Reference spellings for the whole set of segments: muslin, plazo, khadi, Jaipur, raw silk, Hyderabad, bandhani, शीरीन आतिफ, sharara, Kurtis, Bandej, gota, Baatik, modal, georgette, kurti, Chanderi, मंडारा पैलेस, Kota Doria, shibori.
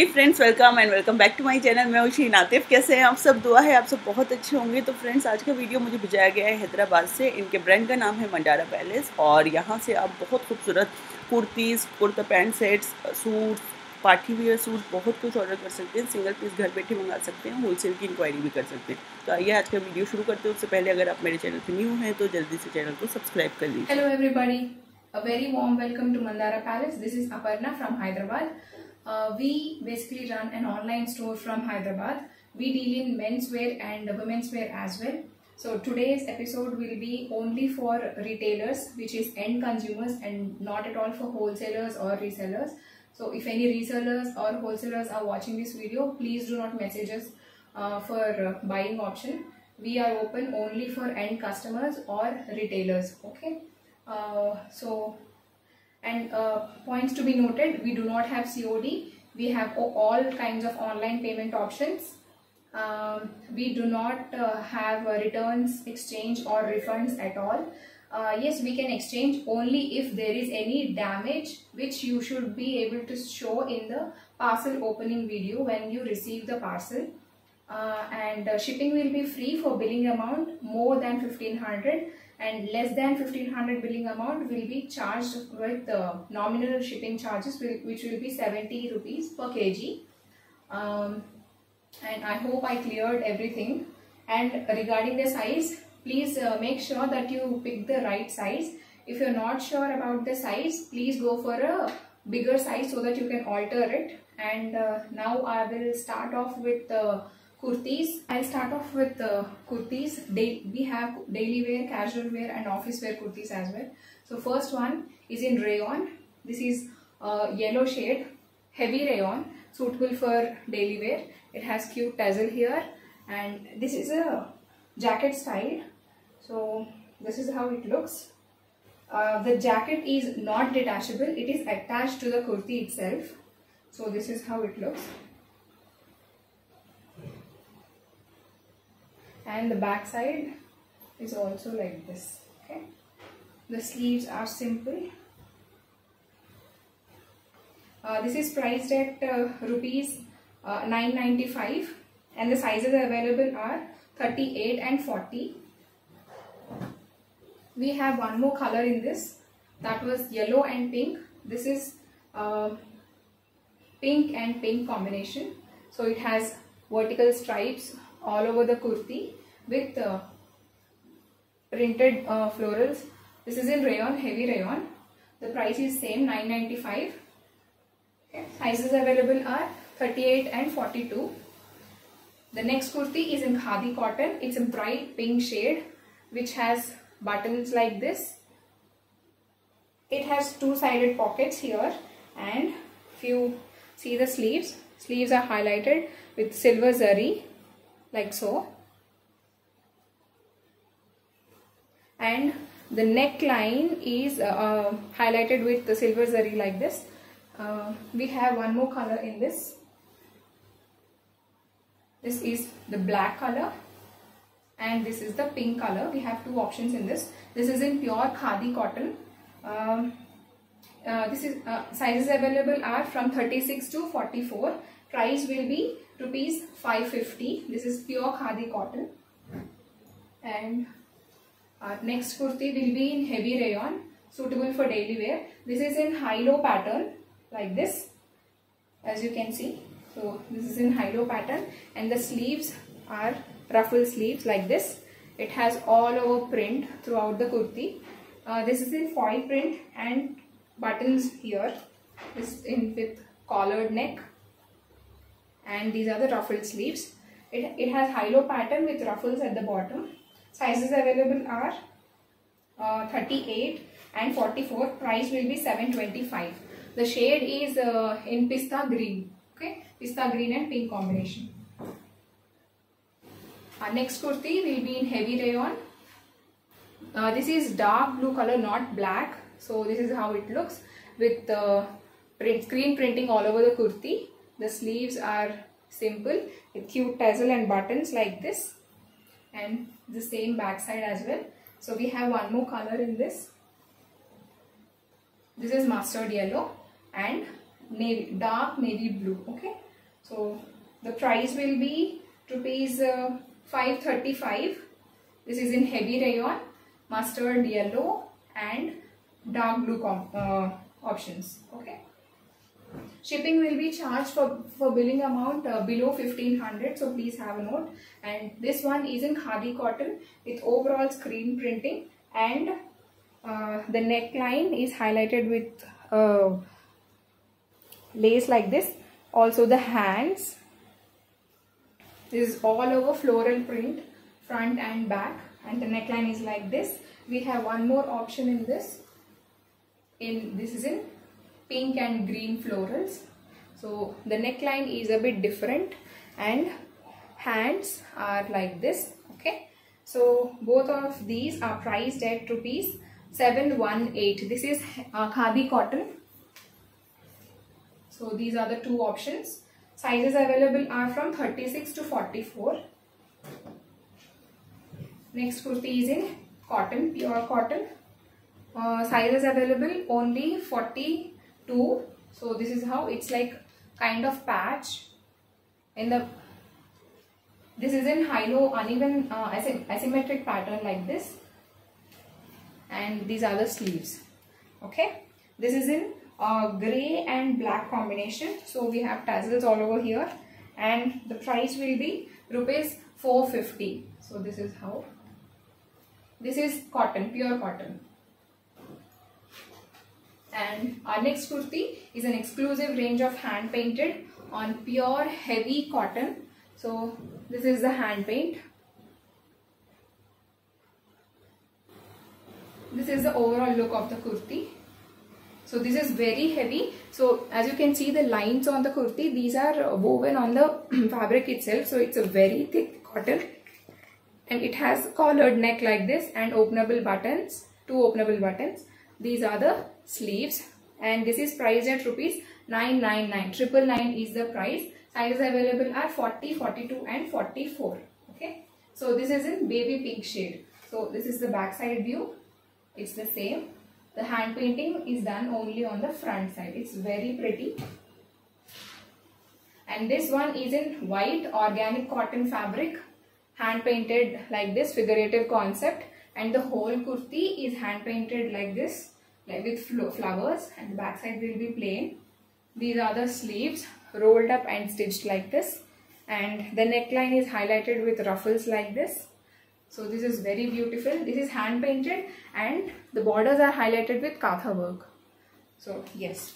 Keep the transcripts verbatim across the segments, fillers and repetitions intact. Ji friends, welcome and welcome back to my channel. मैं हूं शीरीन आतिफ। कैसे हैं आप सब? दुआ है आप सब बहुत अच्छे होंगे। तो फ्रेंड्स, आज का वीडियो मुझे भेजा गया है हैदराबाद से। इनके ब्रांड का नाम है मंडारा पैलेस और यहाँ से आप बहुत खूबसूरत kurtis, kurta pant sets, suit, party wear suit, बहुत कुछ ऑर्डर कर सकते हैं। सिंगल पीस घर बैठे मंगा सकते हैं, होलसेल की इंक्वायरी भी कर सकते हैं। तो आइए आज का वीडियो शुरू करते हैं। उससे पहले अगर आप मेरे चैनल पर न्यू हैं तो जल्दी से चैनल को सब्सक्राइब कर लीजिए। Hello everybody, a very warm welcome to मंडारा पैलेस। This is Aparna from Hyderabad. Uh, we basically run an online store from Hyderabad. We deal in menswear and womenswear as well. So today's episode will be only for retailers, which is end consumers, and not at all for wholesalers or resellers. So if any resellers or wholesalers are watching this video, please do not message us uh, for uh, buying option. We are open only for end customers or retailers. Okay. Uh, so. And uh, points to be noted, we do not have C O D, we have all kinds of online payment options. Um, we do not uh, have returns, exchange or refunds at all. Uh, yes, we can exchange only if there is any damage which you should be able to show in the parcel opening video when you receive the parcel. Uh, and uh, shipping will be free for billing amount more than fifteen hundred. And less than fifteen hundred billing amount will be charged with uh, nominal shipping charges, which will be seventy rupees per kg. Um, and I hope I cleared everything. And regarding the size, please uh, make sure that you pick the right size. If you're not sure about the size, please go for a bigger size so that you can alter it. And uh, now I will start off with the uh, kurtis. I'll start off with uh, kurtis. They, we have daily wear, casual wear and office wear kurtis as well. So first one is in rayon. This is uh, yellow shade, heavy rayon, suitable for daily wear. It has cute tassel here and this is a jacket style. So this is how it looks. Uh, the jacket is not detachable. It is attached to the kurti itself. So this is how it looks. And the back side is also like this. Okay, the sleeves are simple. Uh, this is priced at uh, rupees uh, nine ninety-five, and the sizes available are thirty-eight and forty. We have one more color in this, that was yellow and pink. This is uh, pink and pink combination. So it has vertical stripes all over the kurti with uh, printed uh, florals. This is in rayon, heavy rayon. The price is same, nine ninety-five. Okay. Sizes available are thirty-eight and forty-two. The next kurti is in khadi cotton. It's a bright pink shade which has buttons like this. It has two-sided pockets here, and if you see the sleeves, sleeves are highlighted with silver zari, like so. And the neckline is uh, highlighted with the silver zari like this. Uh, we have one more color in this. This is the black color and this is the pink color. We have two options in this. This is in pure khadi cotton. Um, uh, this is uh, sizes available are from thirty-six to forty-four. Price will be rupees five fifty. This is pure khadi cotton. And our next kurti will be in heavy rayon, suitable for daily wear. This is in high-low pattern like this, as you can see. So this is in high-low pattern and the sleeves are ruffle sleeves like this. It has all over print throughout the kurti. Uh, this is in foil print and buttons here. This is in with collared neck. And these are the ruffled sleeves. It, it has high-low pattern with ruffles at the bottom. Sizes available are uh, thirty-eight and forty-four. Price will be seven twenty-five. The shade is uh, in pista green. Okay, pista green and pink combination. Our next kurti will be in heavy rayon. Uh, this is dark blue color, not black. So this is how it looks with uh, print, screen printing all over the kurti. The sleeves are simple with cute tassel and buttons like this, and the same back side as well. So we have one more color in this. This is mustard yellow and navy, dark navy blue. Okay, So the price will be rupees uh, five thirty-five. This is in heavy rayon, mustard yellow and dark blue uh, options. Okay. Shipping will be charged for, for billing amount uh, below fifteen hundred, so please have a note. And this one is in khadi cotton with overall screen printing, and uh, the neckline is highlighted with uh, lace like this. Also the hands, this is all over floral print, front and back, and the neckline is like this. We have one more option in this, in this is in pink and green florals. So the neckline is a bit different and hands are like this. Okay, so both of these are priced at rupees seven one eight. This is uh, khadi cotton. So these are the two options. Sizes available are from thirty-six to forty-four. Next kurti is in cotton, pure cotton. Uh, sizes available only forty. So this is how it's like kind of patch in the, this is in high low uneven uh, asymmetric pattern like this, and these are the sleeves. Okay, this is in uh, grey and black combination, so we have tassels all over here, and the price will be rupees four fifty. So this is how, this is cotton, pure cotton. And our next kurti is an exclusive range of hand painted on pure heavy cotton. So this is the hand paint. This is the overall look of the kurti. So this is very heavy. So as you can see the lines on the kurti, these are woven on the fabric itself. So it's a very thick cotton, and it has collared neck like this and openable buttons, two openable buttons. These are the sleeves, and this is priced at rupees nine ninety-nine. Triple nine is the price. Sizes available are forty, forty-two and forty-four. Okay. So this is in baby pink shade. So this is the back side view. It's the same. The hand painting is done only on the front side. It's very pretty. And this one is in white organic cotton fabric, hand painted like this, figurative concept. And the whole kurti is hand painted like this, like with flowers, and the back side will be plain. These are the sleeves, rolled up and stitched like this, and the neckline is highlighted with ruffles like this. So this is very beautiful. This is hand painted, and the borders are highlighted with katha work. So yes,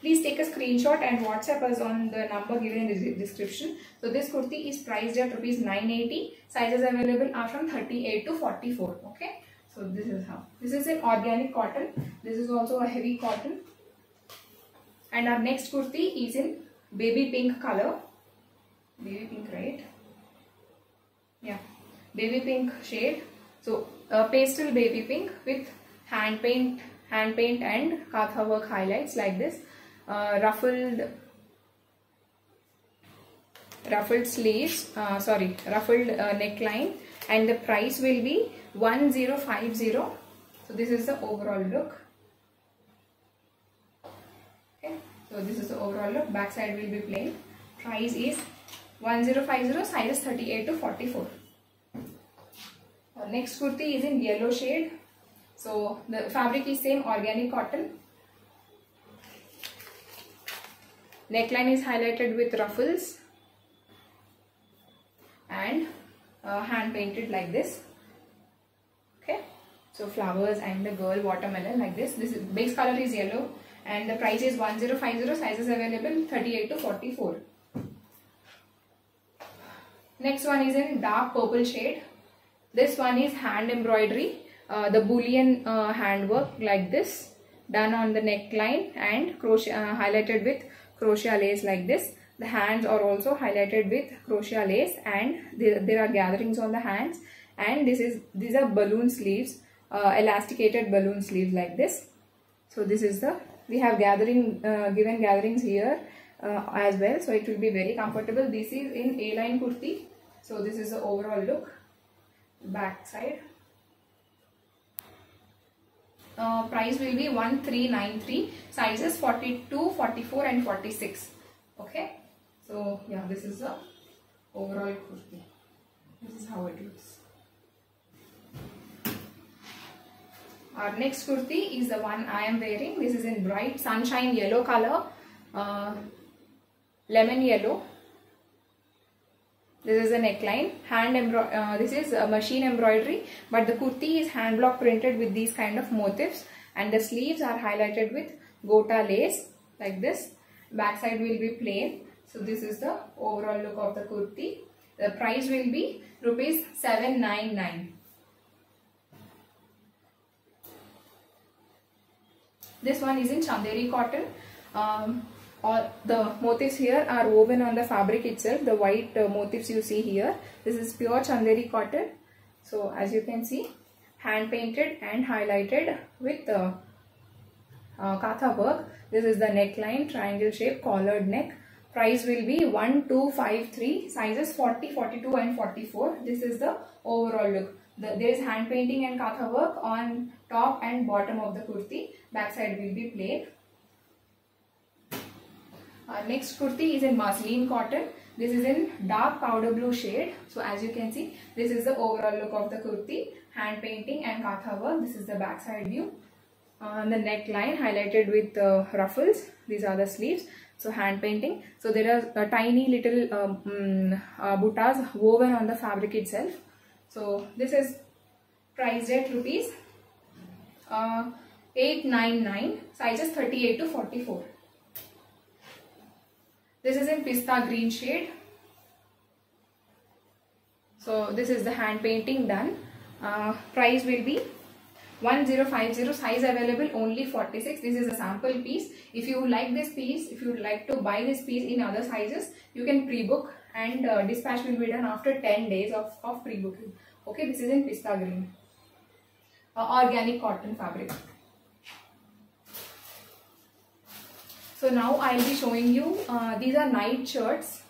please take a screenshot and WhatsApp us on the number given in the description. So this kurti is priced at rupees nine eighty. Sizes available are from thirty-eight to forty-four. Okay, so this is how. This is an organic cotton. This is also a heavy cotton. And our next kurti is in baby pink color. Baby pink, right? Yeah, baby pink shade. So a pastel baby pink with hand paint, hand paint and katha work highlights like this. Uh, ruffled ruffled sleeves, uh, sorry ruffled uh, neckline, and the price will be one thousand fifty. So this is the overall look. Okay, so this is the overall look. Back side will be plain. Price is one thousand fifty. Size thirty-eight to forty-four. Our next kurti is in yellow shade. So the fabric is same, organic cotton. Neckline is highlighted with ruffles and uh, hand painted like this. Okay, so flowers and the girl watermelon like this. This is, base color is yellow, and the price is one thousand fifty. Sizes available thirty-eight to forty-four. Next one is in dark purple shade. This one is hand embroidery, uh, the bullion uh, handwork like this, done on the neckline and crochet, uh, highlighted with crochet lace like this. The hands are also highlighted with crochet lace, and there, there are gatherings on the hands, and this is, these are balloon sleeves, uh, elasticated balloon sleeves like this. So this is the, we have gathering uh, given gatherings here uh, as well, so it will be very comfortable. This is in A-line kurti. So this is the overall look, back side. Uh, price will be one thousand three hundred ninety-three. Sizes forty-two, forty-four and forty-six. Okay, so So yeah, this is the overall kurti. This is how it looks. Our next kurti is the one I am wearing. This is in bright sunshine yellow color, uh, lemon yellow. This is a neckline, hand embroidery, uh, this is a machine embroidery, but the kurti is hand block printed with these kind of motifs, and the sleeves are highlighted with gota lace like this. Backside will be plain. So this is the overall look of the kurti. The price will be rupees seven ninety-nine. This one is in Chanderi cotton. Um, All the motifs here are woven on the fabric itself, the white uh, motifs you see here. This is pure Chanderi cotton. So as you can see, hand painted and highlighted with uh, uh, katha work. This is the neckline, triangle shape, collared neck. Price will be one, two, five, three, sizes forty, forty-two and forty-four. This is the overall look. The, there is hand painting and katha work on top and bottom of the kurti. Backside will be plain. Our next kurti is in muslin cotton. This is in dark powder blue shade. So as you can see, this is the overall look of the kurti. Hand painting and katha work. This is the backside view. Uh, the neckline highlighted with uh, ruffles. These are the sleeves. So hand painting. So there are uh, tiny little um, uh, buttas woven on the fabric itself. So this is priced at rupees uh, eight ninety-nine. Sizes thirty-eight to forty-four. This is in pista green shade. So this is the hand painting done. Uh, price will be one thousand fifty, size available only forty-six. This is a sample piece. If you like this piece, if you would like to buy this piece in other sizes, you can pre-book, and uh, dispatch will be done after ten days of, of pre-booking. Okay, this is in pista green, uh, organic cotton fabric. So now I will be showing you, uh, these are night shirts,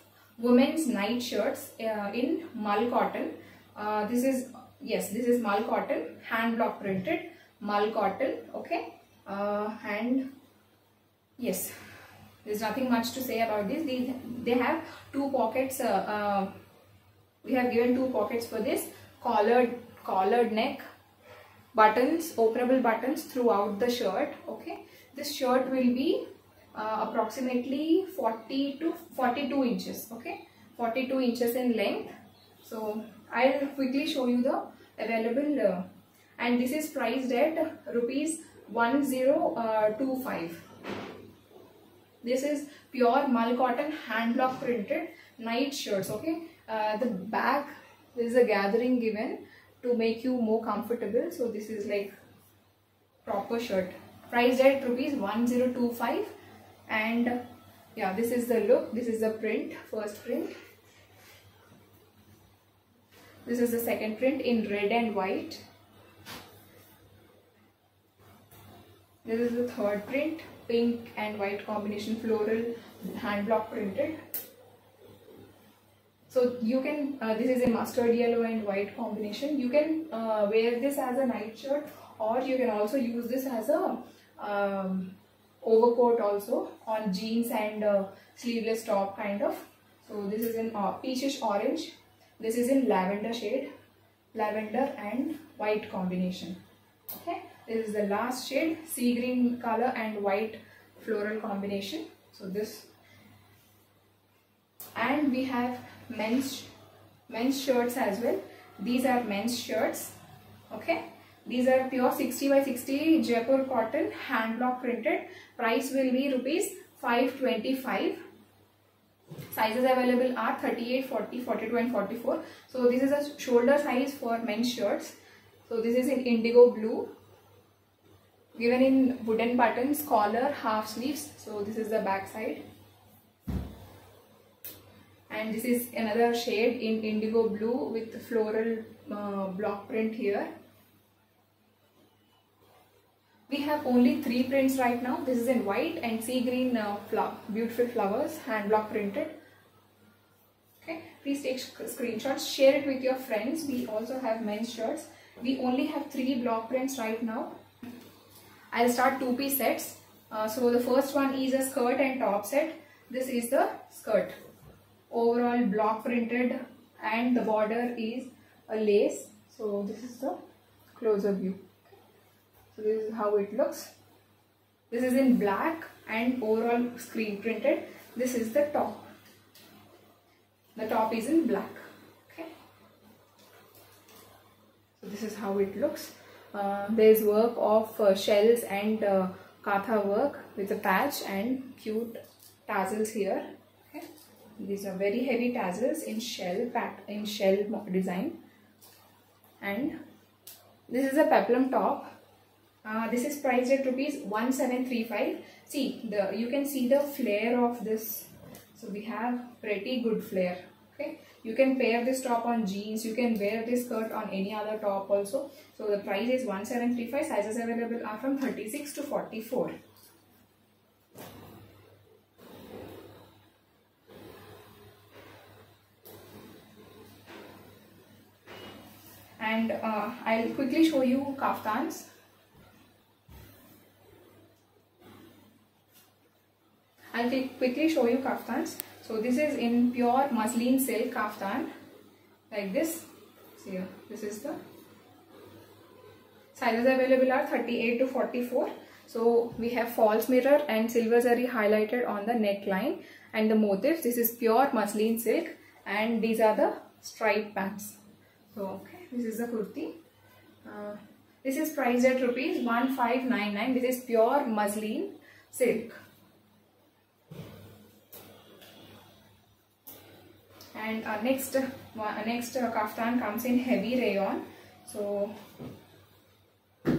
women's night shirts uh, in mull cotton. Uh, this is, yes, this is mull cotton, hand block printed, mull cotton, okay. Uh, and yes, there is nothing much to say about this. They, they have two pockets, uh, uh, we have given two pockets for this, collared, collared neck, buttons, openable buttons throughout the shirt, okay. This shirt will be Uh, approximately forty to forty-two inches, okay, forty-two inches in length. So I'll quickly show you the available, uh, and this is priced at rupees one thousand twenty-five. This is pure mull cotton, hand block printed night shirts, okay. Uh, the back, there is a gathering given to make you more comfortable. So this is like proper shirt, priced at rupees one thousand twenty-five. And yeah, this is the look, this is the print, first print. This is the second print in red and white. This is the third print, pink and white combination, floral, hand block printed. So you can, uh, this is a mustard yellow and white combination. You can uh, wear this as a night shirt, or you can also use this as a um, overcoat also, on jeans and uh, sleeveless top kind of. So this is in uh, peachish orange. This is in lavender shade, lavender and white combination, okay. This is the last shade, sea green color and white floral combination. So this, and we have men's men's shirts as well. These are men's shirts, okay. These are pure sixty by sixty Jaipur cotton, hand block printed. Price will be rupees five twenty-five. Sizes available are thirty-eight, forty, forty-two and forty-four. So this is a shoulder size for men's shirts. So this is in indigo blue, given in wooden buttons, collar, half sleeves. So this is the back side, and this is another shade in indigo blue with floral uh, block print here. We have only three prints right now. This is in white and sea green, uh, flower, beautiful flowers, hand block printed. Okay, please take screenshots, share it with your friends. We also have men's shirts. We only have three block prints right now. I'll start two-piece sets. Uh, so the first one is a skirt and top set. This is the skirt. overall block printed, and the border is a lace. So this is the closer view. So this is how it looks. This is in black and overall screen printed. This is the top. The top is in black. Okay. So this is how it looks. Uh, there is work of uh, shells and uh, katha work with a patch and cute tassels here. Okay. These are very heavy tassels in shell pat in shell design. And this is a peplum top. Uh, this is priced at rupees one seven three five. See, the you can see the flare of this. So we have pretty good flare. Okay, you can pair this top on jeans. You can wear this skirt on any other top also. So the price is one seven three five. Sizes available are from thirty-six to forty-four. And uh, I'll quickly show you kaftans. I'll quickly show you kaftans. So this is in pure muslin silk kaftan, like this. See, this is the sizes available are thirty-eight to forty-four. So we have false mirror and silver zari highlighted on the neckline and the motifs. This is pure muslin silk, and these are the striped pants. So okay, this is the kurti. Uh, this is priced at rupees one five nine nine. This is pure muslin silk. And uh, next, uh, next uh, kaftan comes in heavy rayon. So, so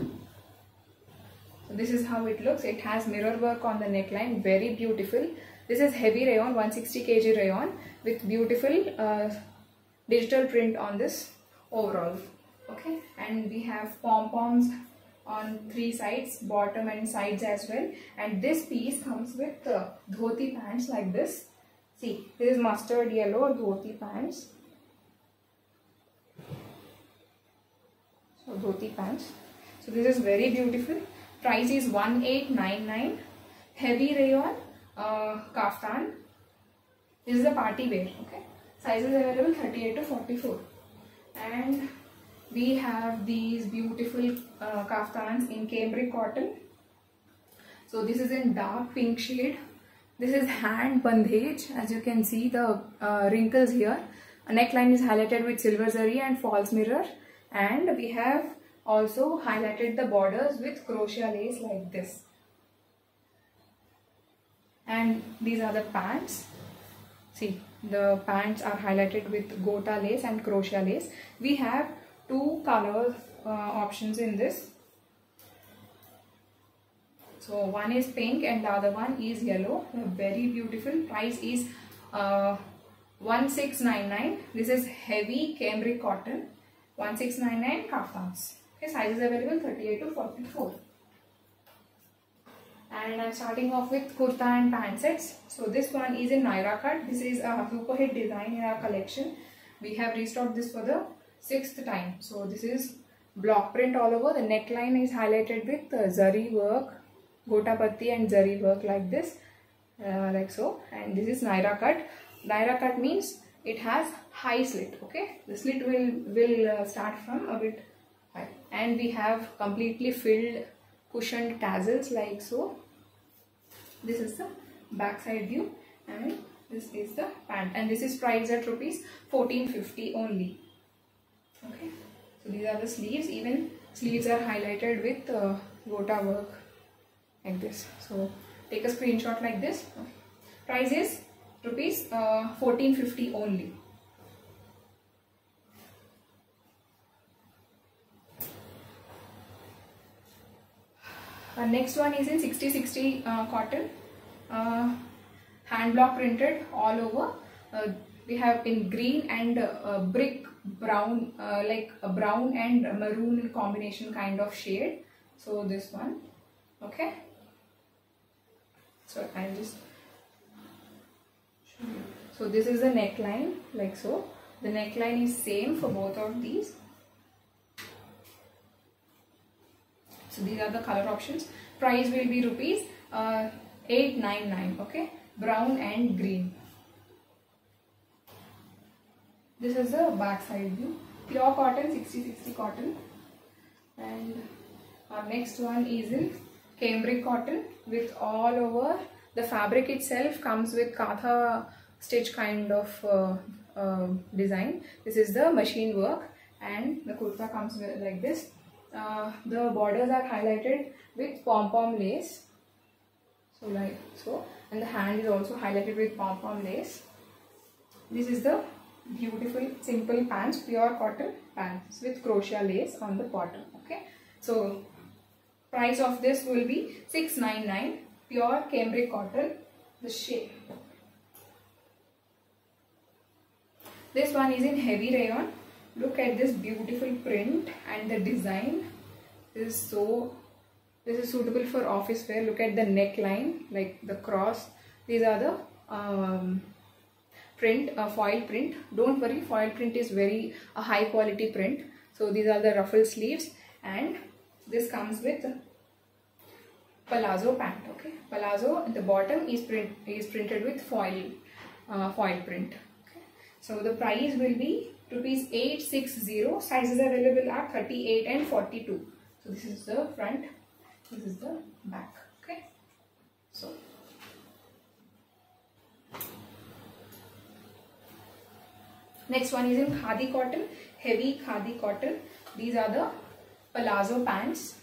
this is how it looks. It has mirror work on the neckline, very beautiful. This is heavy rayon, one hundred sixty kilogram rayon with beautiful uh, digital print on this overall. Okay, and we have pom poms on three sides, bottom and sides as well. And this piece comes with uh, dhoti pants like this. See, this is mustard yellow dhoti pants. So dhoti pants. So this is very beautiful. Price is one eight nine nine. Heavy rayon uh, kaftan. This is a party wear. Okay. Sizes available thirty-eight to forty-four. And we have these beautiful uh, kaftans in cambric cotton. So this is in dark pink shade. This is hand bandhage. As you can see the uh, wrinkles here. A neckline is highlighted with silver zari and false mirror, and we have also highlighted the borders with crochet lace like this. And these are the pants. See, the pants are highlighted with gota lace and crochet lace. We have two color uh, options in this. So one is pink and the other one is yellow. Very beautiful. Price is uh, one six nine nine. This is heavy cambric cotton. one six nine nine kaftans. Okay, sizes available thirty-eight to forty-four. And I'm starting off with kurta and pant sets. So this one is in Naira cut. This is a super hit design in our collection. We have restocked this for the sixth time. So this is block print all over. The neckline is highlighted with uh, zari work. Gotapatti and zari work like this, uh, like so. And this is Naira cut. Naira cut means it has high slit. Okay, the slit will will uh, start from a bit high. And we have completely filled cushioned tassels like so. This is the backside view, and this is the pant. And this is priced at rupees fourteen fifty only. Okay, so these are the sleeves. Even sleeves are highlighted with uh, gota work. Like this. So take a screenshot like this. Okay. Price is rupees uh, fourteen fifty only. Our next one is in sixty sixty uh, cotton, uh, hand block printed all over. Uh, we have in green and uh, brick brown, uh, like a brown and maroon combination kind of shade. So this one, okay. So I'll just show you. So this is the neckline, like so. The neckline is same for both of these. So these are the color options. Price will be rupees uh, eight nine nine. Okay, brown and green. This is the back side view. Pure cotton, sixty sixty cotton. And our next one is in cambric cotton with all over. The fabric itself comes with katha stitch kind of uh, uh, design. This is the machine work, and the kurta comes with like this. Uh, the borders are highlighted with pom-pom lace, so like so, and the hand is also highlighted with pom-pom lace. This is the beautiful simple pants, pure cotton pants with crochet lace on the bottom. Okay, so price of this will be six ninety-nine, pure cambric cotton, the shape. This one is in heavy rayon. Look at this beautiful print and the design. This is so, this is suitable for office wear. Look at the neckline, like the cross. These are the um, print, uh, foil print. Don't worry, foil print is very a uh, high quality print. So these are the ruffle sleeves, and this comes with palazzo pant. Okay, palazzo at the bottom is print is printed with foil, uh, foil print. Okay. So the price will be rupees eight sixty. Sizes available are thirty-eight and forty-two. So this is the front. This is the back. Okay. So next one is in khadi cotton, heavy khadi cotton. These are the palazzo pants,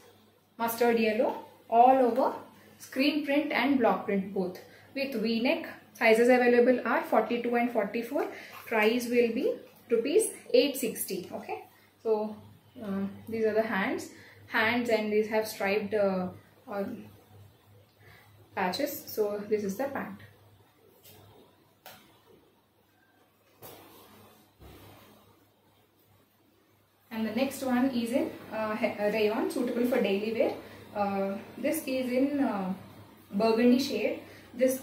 mustard yellow, all over, screen print and block print both, with V-neck. Sizes available are forty-two and forty-four. Price will be rupees eight sixty. Okay, so uh, these are the hands hands and these have striped uh, uh, patches. So this is the pant. And the next one is in uh, rayon, suitable for daily wear. Uh, this is in uh, burgundy shade. This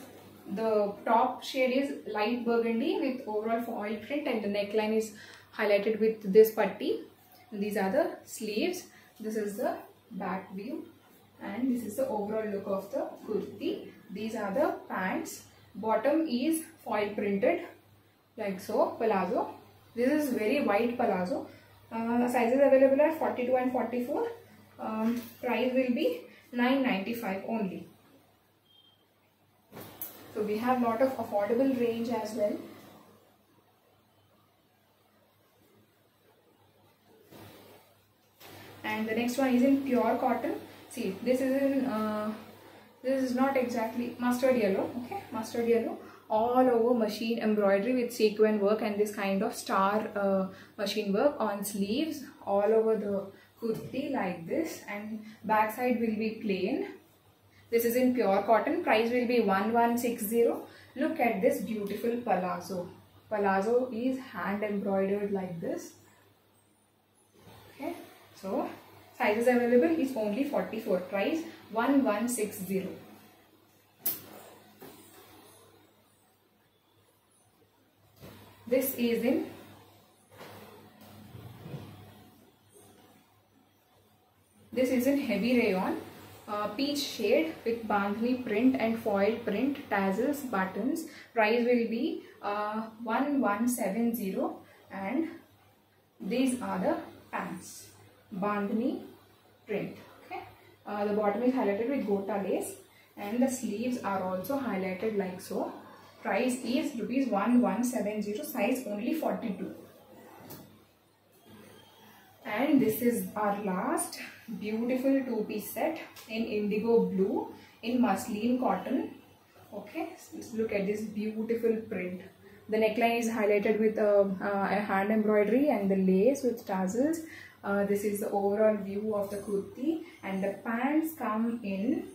The top shade is light burgundy with overall foil print, and the neckline is highlighted with this putty. These are the sleeves. This is the back view, and this is the overall look of the kurti. These are the pants. Bottom is foil printed like so, palazzo. This is very wide palazzo. Uh, sizes available are forty-two and forty-four. Um, price will be nine ninety-five only. So we have lot of affordable range as well. And the next one is in pure cotton. See, this is in uh, this is not exactly mustard yellow. Okay, mustard yellow, all over machine embroidery with sequin work and this kind of star uh, machine work on sleeves, all over the kurti like this, and back side will be plain. This is in pure cotton. Price will be eleven sixty. Look at this beautiful palazzo. Palazzo is hand embroidered like this. Okay, so sizes available is only forty-four. Price eleven sixty. This is in this is in heavy rayon. Uh, peach shade with bandhani print and foil print, tassels, buttons. Price will be uh, eleven seventy, and these are the pants, bandhani print. Okay, uh, the bottom is highlighted with gota lace, and the sleeves are also highlighted like so. Price is rupees eleven seventy. Size only forty-two. And this is our last beautiful two-piece set in indigo blue in muslin cotton. Okay, look at this beautiful print. The neckline is highlighted with a, a hand embroidery and the lace with tassels. Uh, this is the overall view of the kurti, and the pants come in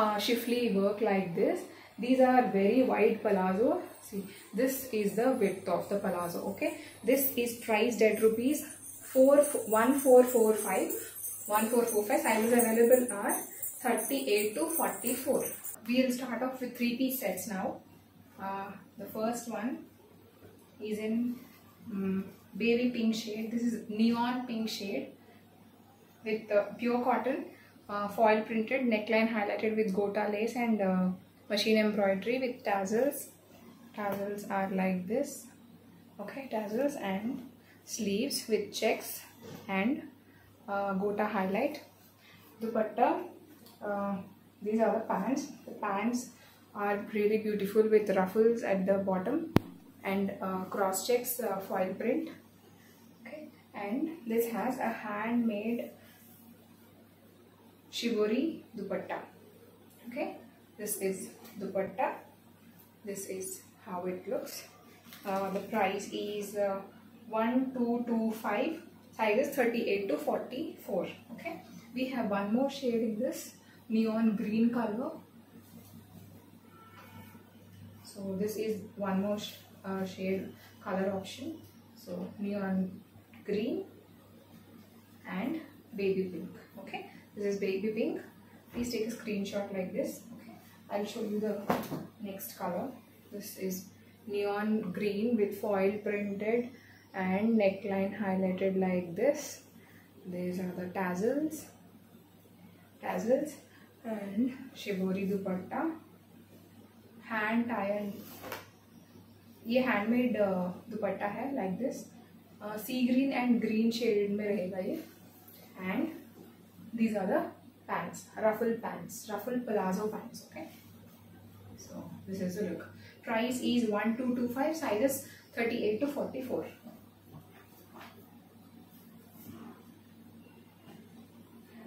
uh, shifly work like this. These are very wide palazzo. See, this is the width of the palazzo. Okay, this is priced at rupees four one four four five. Sizes available are thirty-eight to forty-four. We'll start off with three-piece sets now. Uh, the first one is in um, baby pink shade. This is neon pink shade with uh, pure cotton, uh, foil printed, neckline highlighted with gota lace, and uh, machine embroidery with tassels. Tassels are like this. Okay, tassels and sleeves with checks and uh, gota highlight. Dupatta, uh, these are the pants. The pants are really beautiful with ruffles at the bottom and uh, cross checks, uh, foil print. Okay, and this has a handmade shibori dupatta. Okay, this is dupatta. This is how it looks. Uh, the price is uh, one two two five, sizes thirty-eight to forty-four. Okay, we have one more shade in this neon green color. So this is one more sh uh, shade color option. So neon green and baby pink. Okay, this is baby pink. Please take a screenshot like this. Okay, I'll show you the next color. This is neon green with foil printed and neckline highlighted like this. These are the tassels, tassels and shibori dupatta, hand tie and ये handmade dupatta है like this. Uh, sea green and green shade में रहेगा ये. And these are the pants, ruffle pants, ruffle palazzo pants. Okay. So this is the look. Price is one two two five, sizes thirty-eight to forty-four.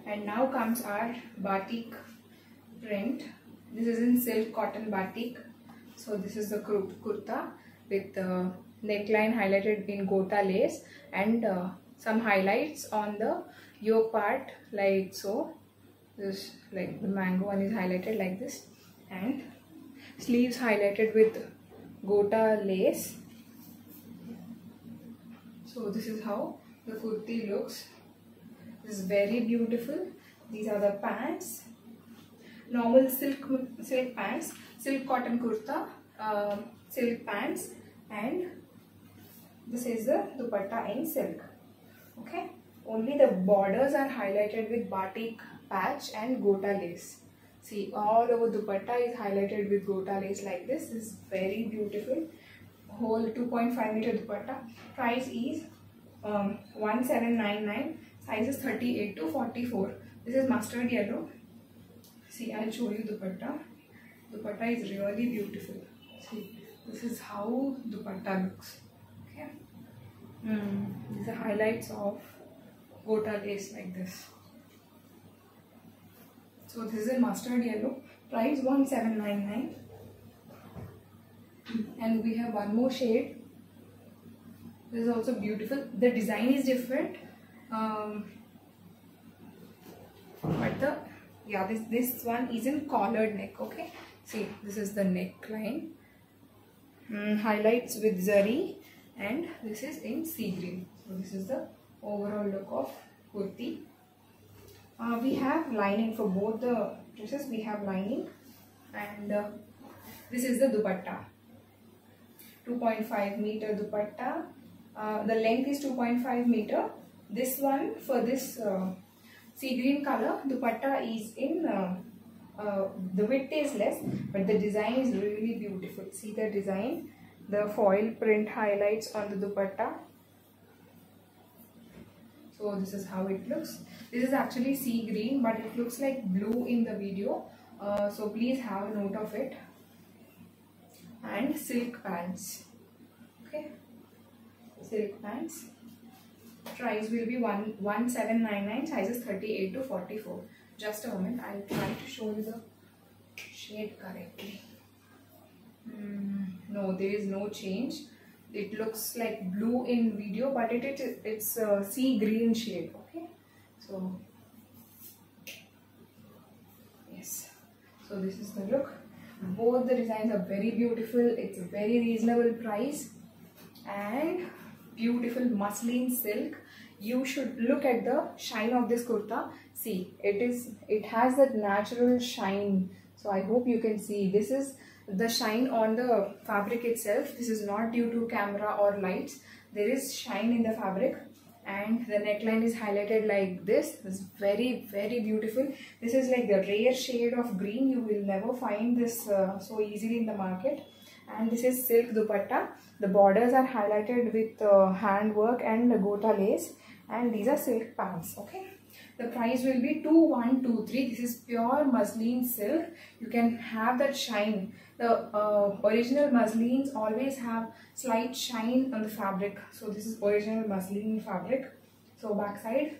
And now comes our batik print. This is in silk cotton batik. So this is the kurta with the neckline highlighted in gota lace and uh, some highlights on the yoke part like so. This, like the mango one is highlighted like this, and sleeves highlighted with gota lace. So this is how the kurti looks. This is very beautiful. These are the pants, normal silk silk pants, silk cotton kurta, uh, silk pants, and this is the dupatta in silk. Okay, only the borders are highlighted with batik patch and gota lace. See, all over dupatta is highlighted with gota lace like this. This is very beautiful. Whole two point five meter dupatta. Price is um, one seven nine nine. Size is thirty-eight to forty-four. This is mustard yellow. See, I'll show you dupatta. Dupatta is really beautiful. See, this is how dupatta looks. Okay. Mm, these are highlights of gota lace like this. So this is in mustard yellow, price one seven nine nine. And we have one more shade. This is also beautiful. The design is different, um, but the yeah this this one is in collared neck. Okay, see, this is the neckline, mm, highlights with zari, and this is in sea green. So this is the overall look of kurti. Uh, we have lining for both the dresses. We have lining, and uh, this is the dupatta, two point five meter dupatta. Uh, the length is two point five meter. This one, for this uh, sea green color dupatta, is in uh, uh, the width is less, but the design is really beautiful. See the design, the foil print highlights on the dupatta. So this is how it looks. This is actually sea green, but it looks like blue in the video. Uh, so please have a note of it. And silk pants. Okay, silk pants. Price will be one one seven nine nine. Sizes thirty-eight to forty-four. Just a moment. I'll try to show you the shade correctly. Mm, no, there is no change. It looks like blue in video, but it, it it's a sea green shade. Okay, so yes, so this is the look. Both the designs are very beautiful. It's a very reasonable price and beautiful muslin silk. You should look at the shine of this kurta. See, it is it has that natural shine. So I hope you can see, this is the shine on the fabric itself. This is not due to camera or lights. There is shine in the fabric, and the neckline is highlighted like this. It's very very beautiful. This is like the rare shade of green. You will never find this uh, so easily in the market, and this is silk dupatta. The borders are highlighted with uh, handwork and gotha lace, and these are silk pants. Okay, the price will be two one two three. This is pure muslin silk. You can have that shine. The uh, original muslins always have slight shine on the fabric, so this is original muslin fabric. So back side,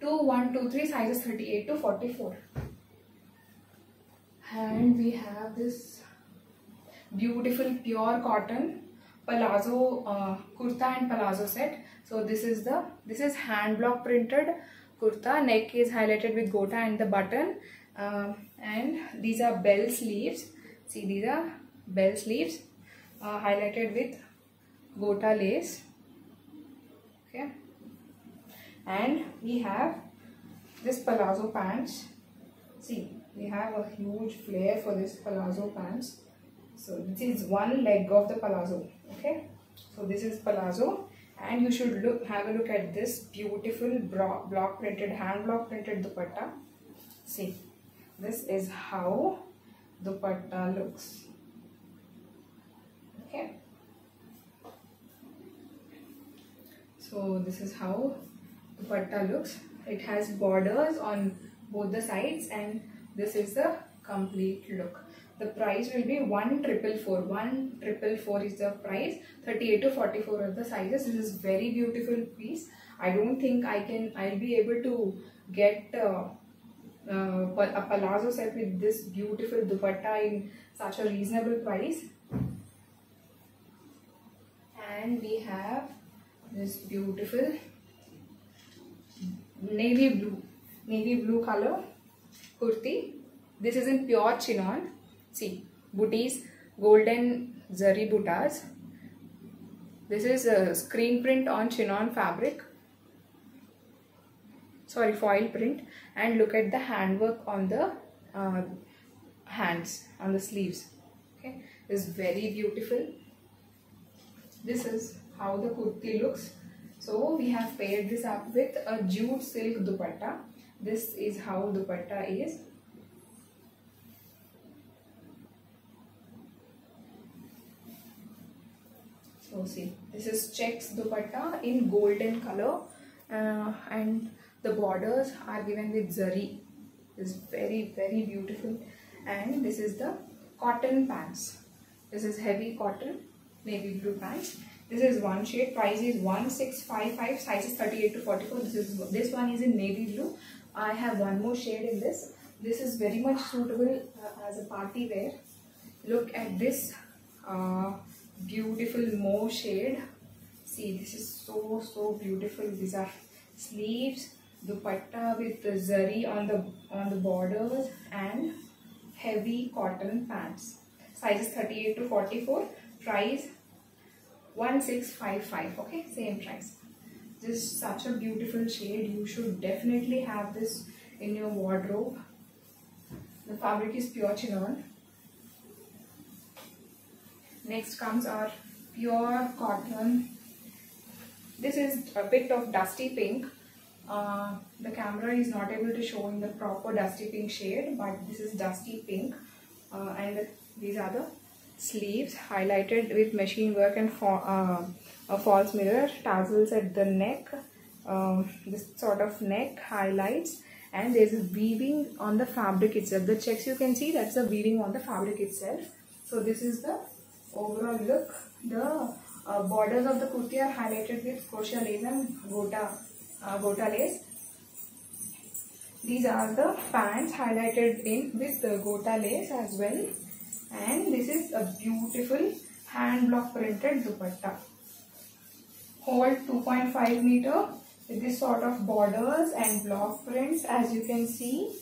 two one two three, sizes thirty-eight to forty-four. And we have this beautiful pure cotton palazzo uh, kurta and palazzo set. So this is the this is hand block printed kurta. Neck is highlighted with gotha and the button, uh, and these are bell sleeves. See, these are bell sleeves uh, highlighted with gotha lace. Okay, and we have this palazzo pants. See, we have a huge flare for this palazzo pants. So this is one leg of the palazzo. Okay, so this is palazzo, and you should look have a look at this beautiful block printed hand block printed dupatta. See, this is how dupatta looks. Okay, so this is how dupatta looks. It has borders on both the sides, and this is the complete look. The price will be one triple four. One triple four is the price. Thirty-eight to forty-four are the sizes. This is very beautiful piece. I don't think I can. I'll be able to get uh, uh, a palazzo set with this beautiful dupatta in such a reasonable price. And we have this beautiful navy blue, navy blue color kurti. This is in pure chignon. See, booties, golden zari buttas. This is a screen print on chignon fabric, sorry, foil print. And look at the handwork on the uh, hands, on the sleeves. Okay, it's very beautiful. This is how the kurti looks. So we have paired this up with a jute silk dupatta. This is how dupatta is. So see, this is checks dupatta in golden color, uh, and the borders are given with zari. It's very very beautiful. And this is the cotton pants. This is heavy cotton, navy blue pants. This is one shade. Price is one six five five. Sizes thirty-eight to forty-four. This is this one is in navy blue. I have one more shade in this. This is very much suitable uh, as a party wear. Look at this. Uh, Beautiful mauve shade. See, this is so so beautiful. These are sleeves, dupatta with the zari on the on the borders, and heavy cotton pants. Sizes thirty-eight to forty-four. Price one six five five. Okay, same price. This is such a beautiful shade. You should definitely have this in your wardrobe. The fabric is pure chignon. Next comes our pure cotton. This is a bit of dusty pink. Uh, the camera is not able to show in the proper dusty pink shade, but this is dusty pink. Uh, and the, these are the sleeves highlighted with machine work and uh, a false mirror, tassels at the neck, um, this sort of neck highlights, and there is a weaving on the fabric itself. The checks you can see, that's the weaving on the fabric itself. So this is the overall look. The uh, borders of the kurti are highlighted with crochet lace and gotha, uh, gotha lace. These are the pants highlighted in with the gotha lace as well. And this is a beautiful hand block printed dupatta. Hold two point five meter with this sort of borders and block prints, as you can see.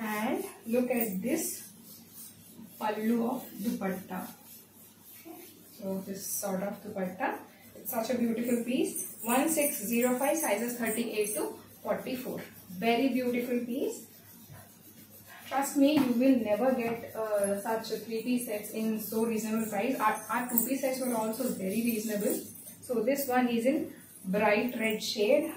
And look at this pallu of dupatta. So this sort of dupatta, it's such a beautiful piece. one six zero five, sizes thirty-eight to forty-four. Very beautiful piece. Trust me, you will never get uh, such three-piece sets in so reasonable price. Our, our two-piece sets were also very reasonable. So this one is in bright red shade.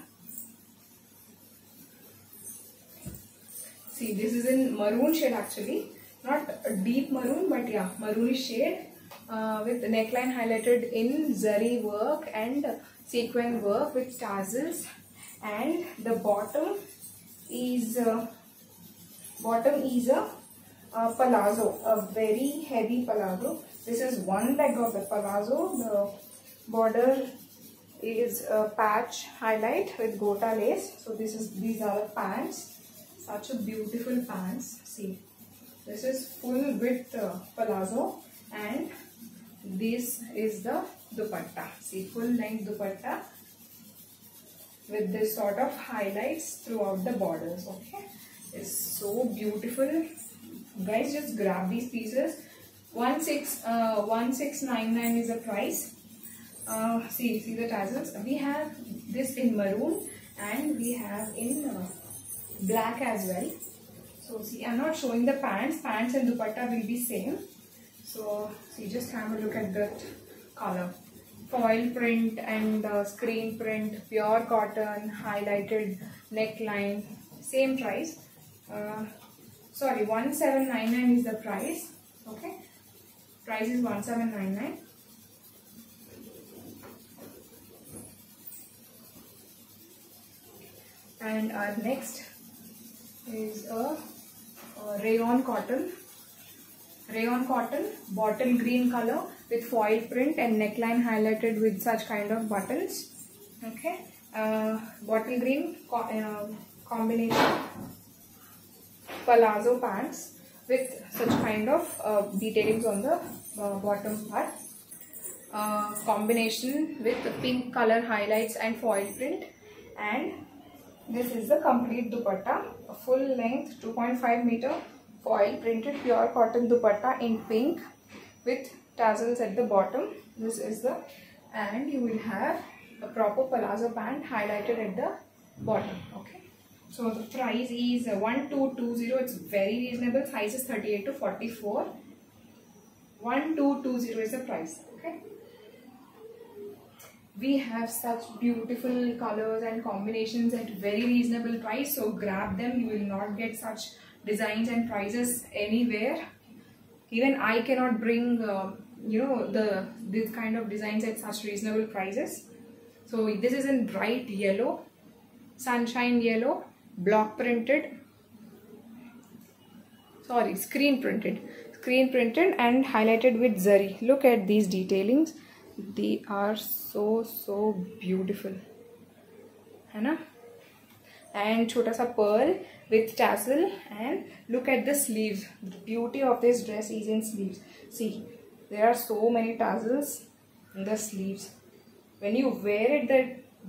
See, this is in maroon shade actually. Not a deep maroon, but yeah, maroonish shade. uh, with neckline highlighted in zari work and sequin work with tassels, and the bottom is uh, bottom is a uh, palazzo, a very heavy palazzo. This is one leg of the palazzo. The border is a patch highlight with gota lace. So this is these are the pants. Such a beautiful pants. See, this is full width uh, palazzo, and this is the dupatta. See, full length dupatta with this sort of highlights throughout the borders. Okay, it's so beautiful. Guys, just grab these pieces. one six nine nine is the price. Uh, see, see the tassels. We have this in maroon and we have in uh, black as well. So see, I'm not showing the pants. Pants and dupatta will be same. So see, just have a look at that color. Foil print and uh, screen print, pure cotton, highlighted neckline. Same price. Uh, sorry, one seven nine nine is the price. Okay, price is one seven nine nine. And our next is a, a rayon cotton, rayon cotton, bottle green color with foil print and neckline highlighted with such kind of buttons. Okay, uh, bottle green co uh, combination palazzo pants with such kind of uh, detailings on the uh, bottom part. Uh, combination with the pink color highlights and foil print, and this is the complete dupatta, a full length two point five meter foil printed pure cotton dupatta in pink with tassels at the bottom. This is the, and you will have a proper palazzo band highlighted at the bottom. Okay, so the price is one two two zero. It's very reasonable. Size is thirty-eight to forty-four. one two two zero is the price. Okay. We have such beautiful colors and combinations at very reasonable price. So grab them. You will not get such designs and prices anywhere. Even I cannot bring, uh, you know, the this kind of designs at such reasonable prices. So this is in bright yellow, sunshine yellow, block printed. Sorry, screen printed, screen printed and highlighted with zari. Look at these detailings. They are so so beautiful, है ना? And छोटा सा pearl with tassel, and look at the sleeves. The beauty of this dress is in sleeves. See, there are so many tassels in the sleeves. When you wear it, the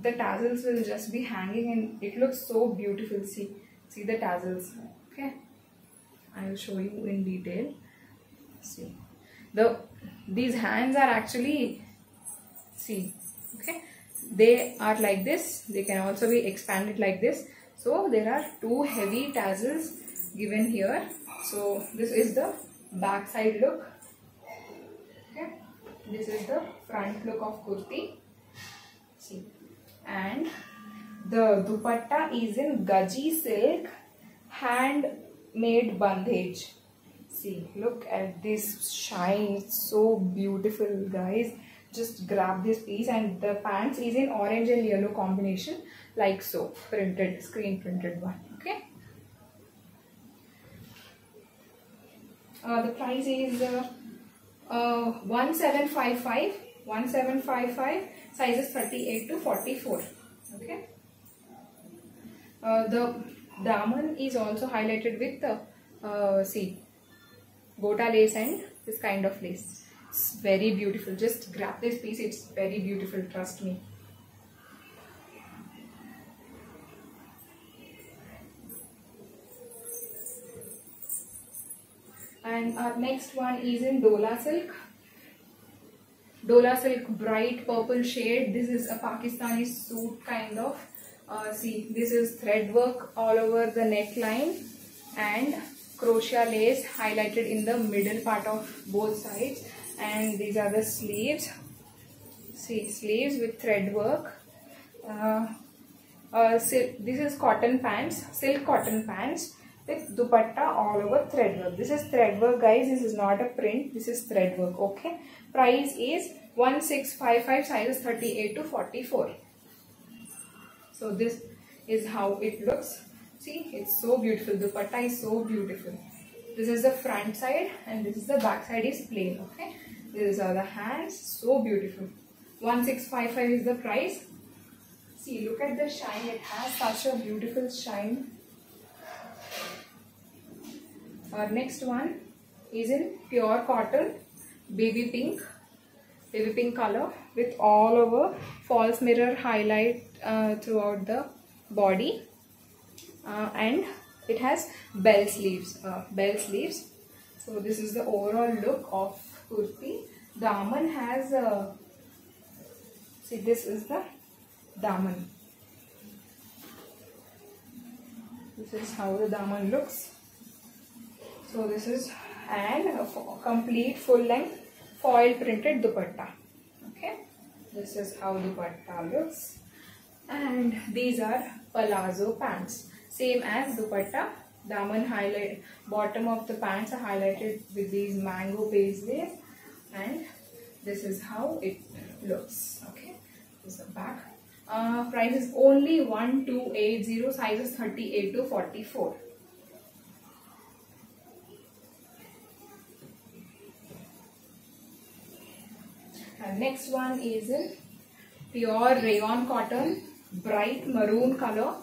the tassels will just be hanging, and it looks so beautiful. See, see the tassels. Okay, I will show you in detail. See, the these hands are actually. See, okay, they are like this. They can also be expanded like this. So there are two heavy tassels given here. So this is the back side look. Okay, this is the front look of kurti. See, and the dupatta is in gaji silk, hand made bandage. See, look at this shine. It's so beautiful, guys. Just grab this piece, and the pants is in orange and yellow combination, like so, printed, screen printed one. Okay. Uh, the price is uh, uh, one seven five five. one seven five five. Sizes thirty-eight to forty-four. Okay. Uh, the daman is also highlighted with the uh, see, gota lace and this kind of lace. It's very beautiful. Just grab this piece. It's very beautiful. Trust me. And our next one is in dola silk. Dola silk, bright purple shade. This is a Pakistani suit kind of. Uh, see, this is thread work all over the neckline and crochet lace highlighted in the middle part of both sides. And these are the sleeves. See, sleeves with thread work. Uh, uh, this is cotton pants, silk cotton pants It's dupatta all over thread work. This is thread work, guys. This is not a print. This is thread work. Okay. Price is one six five five. Size is thirty-eight to forty-four. So this is how it looks. See, it's so beautiful. Dupatta is so beautiful. This is the front side and this is the back side is plain. Okay. These are the hands. So beautiful. one six five five is the price. See, look at the shine. It has such a beautiful shine. Our next one is in pure cotton, baby pink, baby pink color with all over false mirror highlight uh, throughout the body, uh, and it has bell sleeves, uh, bell sleeves. So this is the overall look of kurti. Daman has, uh, see, this is the daman. This is how the daman looks. So this is and a complete full length foil printed dupatta. Okay, this is how dupatta looks, and these are palazzo pants. Same as dupatta, daman highlight, bottom of the pants are highlighted with these mango paisleys, and this is how it looks. Okay, this is the back. Uh, price is only one two eight zero. Size is thirty eight to forty four. Next one is in pure rayon cotton, bright maroon color,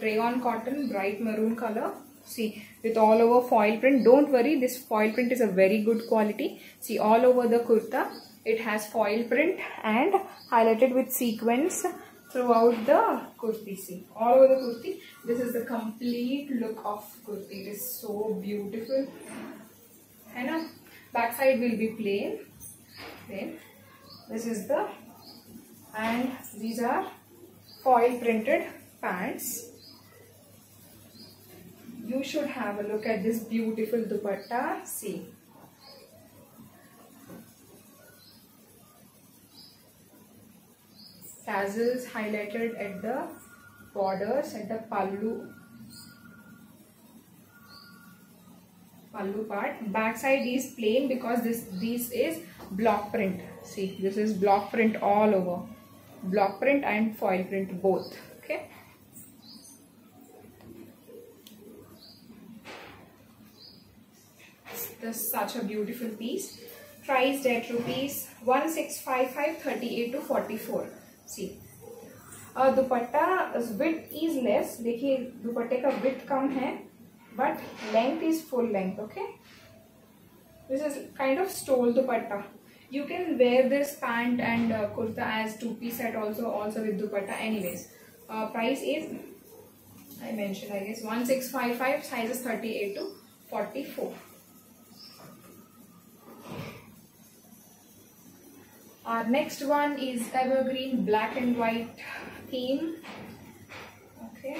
rayon cotton, bright maroon color. See, with all over foil print. Don't worry, this foil print is a very good quality. See, all over the kurta, it has foil print and highlighted with sequins throughout the kurti. See, all over the kurti. This is the complete look of kurti. It is so beautiful. And back side will be plain. Plain. This is the, and these are foil printed pants. You should have a look at this beautiful dupatta. See, tassels highlighted at the borders, at the pallu, pallu part. Back side is plain because this this is block print. See, this is block print all over, block print and foil print both. Okay, this is such a beautiful piece. Priced at rupees one six five five, thirty-eight to forty-four. See, uh, dupatta's width is less. Dekhiye, dupatte ka width kam hai, but length is full length. Okay, this is kind of stole dupatta. You can wear this pant and uh, kurta as two-piece set also, also with dupatta. Anyways, uh, price is, I mentioned, I guess, one six five five, sizes thirty-eight to forty-four. Our next one is evergreen black and white theme. Okay,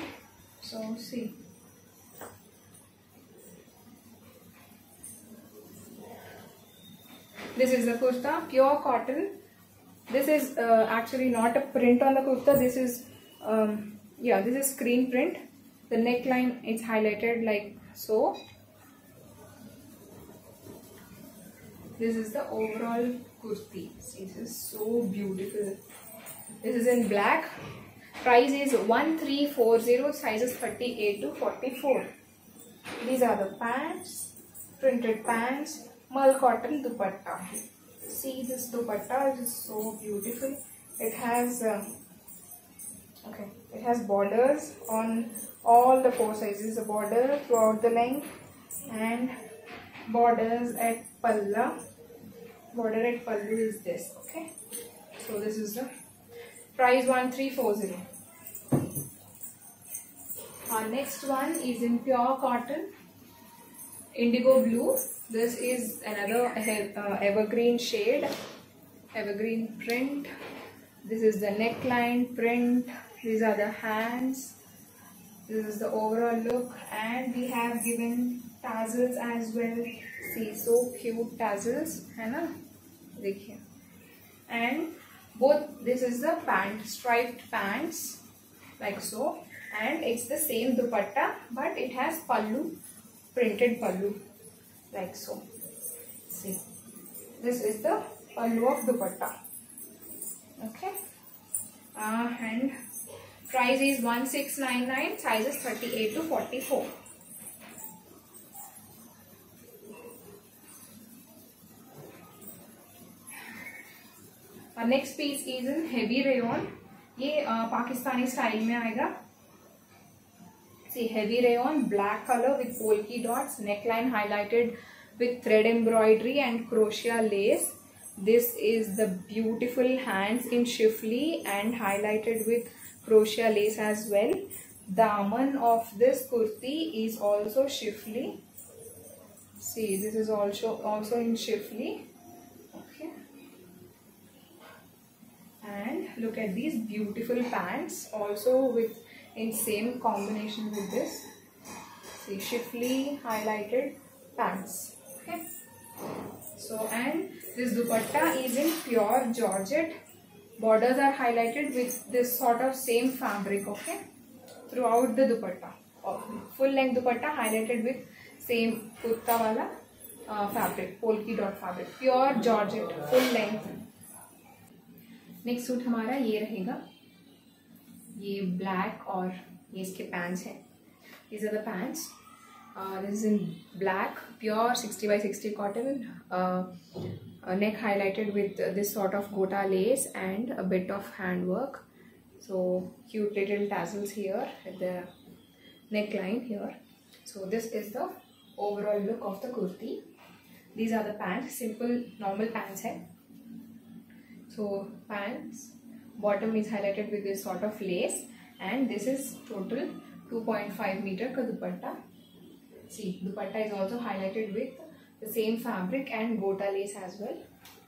so see. This is the kurta, pure cotton. This is uh, actually not a print on the kurta. This is, um, yeah, this is screen print. The neckline is highlighted like so. This is the overall kurti. This is so beautiful. This is in black. Price is one three four zero. Sizes thirty-eight to forty-four. These are the pants, printed pants. Mul cotton dupatta. See, this dupatta is so beautiful. It has uh, okay, it has borders on all the four sizes. A border throughout the length and borders at palla. Border at pallu is this. Okay, so this is the price one three four zero. Our next one is in pure cotton, indigo blue. This is another uh, evergreen shade, evergreen print. This is the neckline print. These are the hands. This is the overall look, and we have given tassels as well. See, so cute tassels, hai na? Dekhiye. And both, this is the pant, striped pants, like so, and it's the same dupatta, but it has pallu, printed pallu, like so. See, this is the pallu of dupatta. Okay, uh, and price is one six nine nine. Sizes thirty eight to forty four. Next piece is in heavy rayon. ये Pakistani style में आएगा. See heavy rayon black colour with polka dots, neckline highlighted with thread embroidery and crochet lace. This is the beautiful hands in schiffli and highlighted with crochet lace as well. दामन of this kurti is also schiffli. See this is also also in schiffli. And look at these beautiful pants, also with in same combination with this. See, shifly highlighted pants. Okay. So, and this dupatta is in pure georgette. Borders are highlighted with this sort of same fabric. Okay. Throughout the dupatta, full length dupatta highlighted with same kurta wala uh, fabric, polki dot fabric, pure georgette, full length. Next suit हमारा ये रहेगा. ये black और ये इसके pants हैं. These are the pants. This in black pure sixty by sixty cotton. Neck highlighted with this sort of gota lace and a bit of hand work. So cute little tassels here, the neck line here. So this is the overall look of the kurti. These are the pants. Simple normal pants है. So pants, bottom is highlighted with this sort of lace, and this is total two point five meter ka dupatta. See, dupatta is also highlighted with the same fabric and gota lace as well.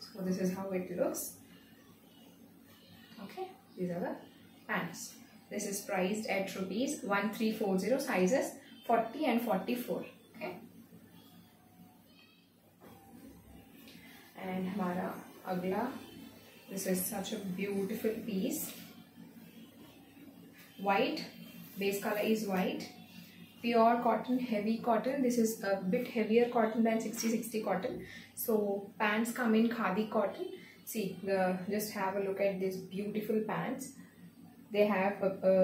So this is how it looks. Okay, these are the pants. This is priced at rupees one three four zero. Sizes forty and forty-four. Okay, and हमारा अगला. This is such a beautiful piece. White, base color is white. Pure cotton, heavy cotton. This is a bit heavier cotton than sixty sixty cotton. So pants come in khadi cotton. See, the, just have a look at these beautiful pants. They have a, a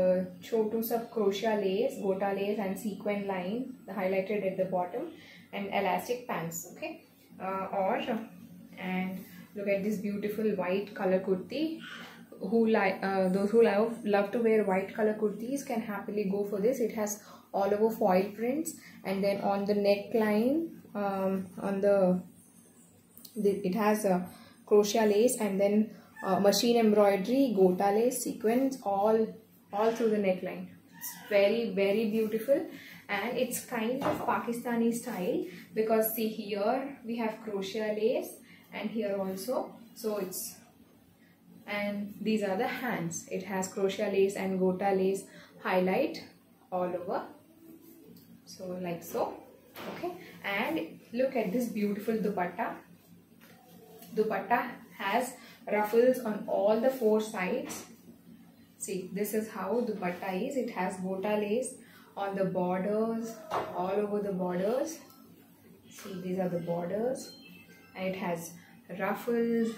chotu sab crochet lace, gota lace, and sequin line highlighted at the bottom, and elastic pants. Okay, uh, or and. Look at this beautiful white color kurti. Who like uh, those who love love to wear white color kurtis can happily go for this. It has all over foil prints, and then on the neckline, um, on the, the it has a crochet lace, and then uh, machine embroidery, gota lace, sequins, all all through the neckline. It's very very beautiful, and it's kind of Pakistani style because see here we have crochet lace. And here also, so it's and these are the hands. It has crochet lace and gota lace highlight all over, so like so. Okay, and look at this beautiful dupatta. Dupatta has ruffles on all the four sides. See, this is how dupatta is. It has gota lace on the borders, all over the borders. See, these are the borders. And it has ruffles,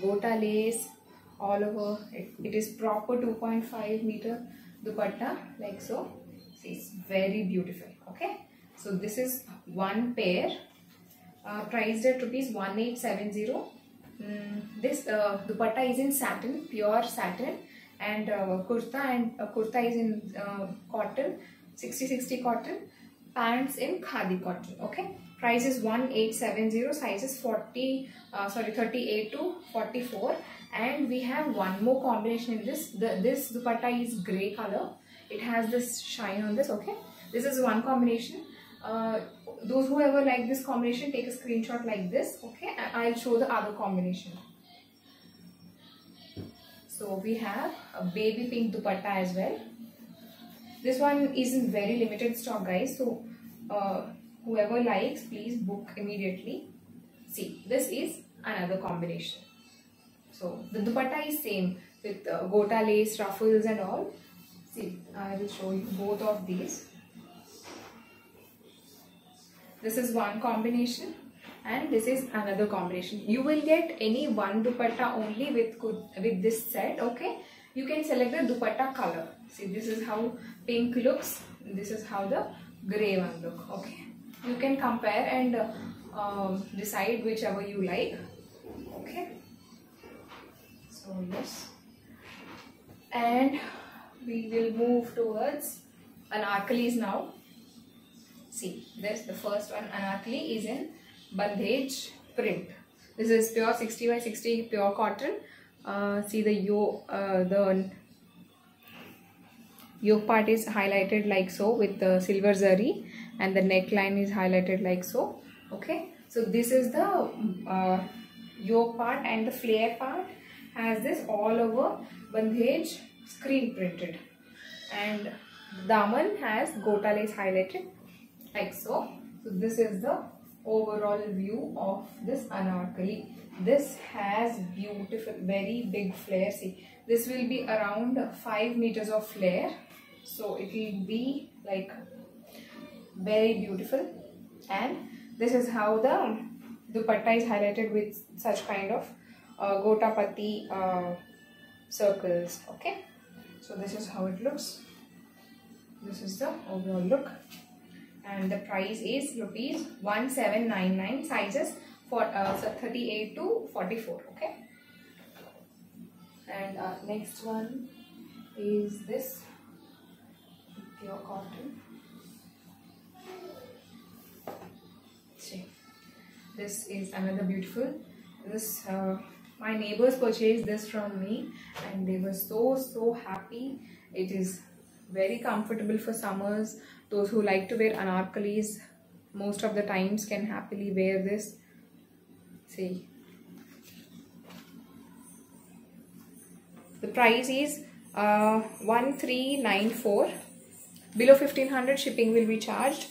gota lace all over. It, it is proper two point five meter dupatta, like so. See, it's very beautiful. Okay, so this is one pair, uh, priced at rupees one eight seven zero. Mm, this uh, dupatta is in satin, pure satin, and uh, kurta and uh, kurta is in uh, cotton, sixty sixty cotton. Pants in khadi cotton. Okay. Price is one eight seven zero. Sizes forty, uh, sorry, thirty-eight to forty-four. And we have one more combination in this. The, this dupatta is grey color. It has this shine on this. Okay, this is one combination. Uh, those whoever like this combination, take a screenshot like this. Okay, I'll show the other combination. So we have a baby pink dupatta as well. This one is in very limited stock, guys. So. Uh, Whoever likes, please book immediately. See, this is another combination. So the dupatta is same with uh, gota lace, ruffles, and all. See, I will show you both of these. This is one combination and this is another combination. You will get any one dupatta only with, with this set, okay? You can select the dupatta color. See, this is how pink looks. This is how the grey one look, okay? You can compare and uh, uh, decide whichever you like, okay? So, yes. And we will move towards anarkalis now. See, this the first one, anarkali, is in bandhej print. This is pure sixty by sixty pure cotton. Uh, see the yoke, uh, the yoke part is highlighted like so with the silver zari, and the neckline is highlighted like so. Okay, so this is the uh, yoke part, and the flare part has this all over bandhej screen printed, and daman has gota lace highlighted like so. So this is the overall view of this anarkali. This has beautiful, very big flare. See, this will be around five meters of flare, so it will be like very beautiful. And this is how the dupatta is highlighted with such kind of uh, gotapati uh, circles, okay? So this is how it looks. This is the overall look, and the price is rupees one seven nine nine, sizes for uh, so thirty-eight to forty-four, okay? And uh, next one is this pure cotton. See, this is another beautiful. This uh, my neighbors purchased this from me and they were so so happy. It is very comfortable for summers. Those who like to wear anarkalis most of the times can happily wear this. See, the price is uh, one three nine four. Below fifteen hundred shipping will be charged,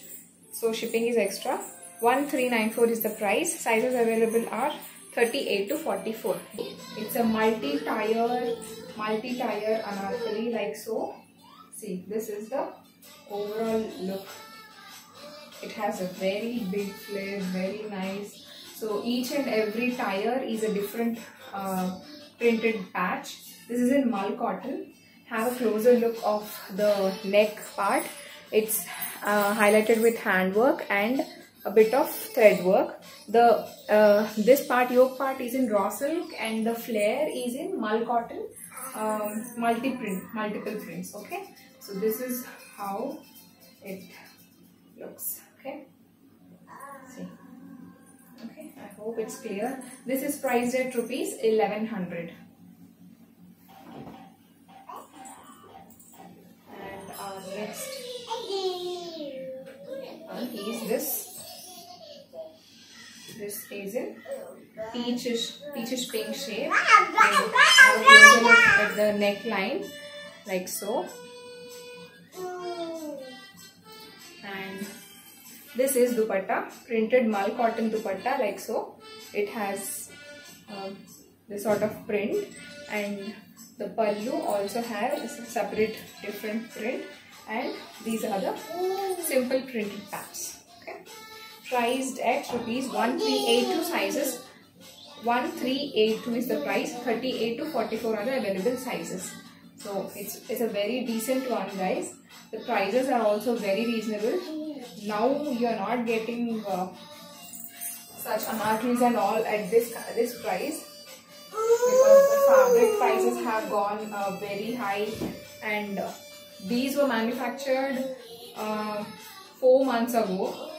so shipping is extra. One three nine four is the price. Sizes available are thirty-eight to forty-four. It's a multi-tier multi-tier anarkali like so. See, this is the overall look. It has a very big flare, very nice. So each and every tire is a different uh, printed patch. This is in mul cotton. Have a closer look of the neck part. It's uh, highlighted with handwork and a bit of thread work. The uh, this part, yoke part, is in raw silk, and the flare is in mul cotton. Um, multi print, multiple prints. Okay, so this is how it looks. Okay, see. Okay, I hope it's clear. This is priced at rupees eleven hundred. And our next one is this. This is in peachish, peachish pink shade. At the neckline, like so. And this is dupatta, printed mul cotton dupatta, like so. It has uh, this sort of print, and the pallu also has a separate, different print. And these are the simple printed packs. Okay. Priced at rupees one three eight two, sizes one three eight two is the price. Thirty-eight to forty-four are the available sizes. So it's, it's a very decent one, guys. The prices are also very reasonable. Now you are not getting uh, such anarkalis and all at this this price, because the fabric prices have gone uh, very high, and uh, these were manufactured uh, four months ago.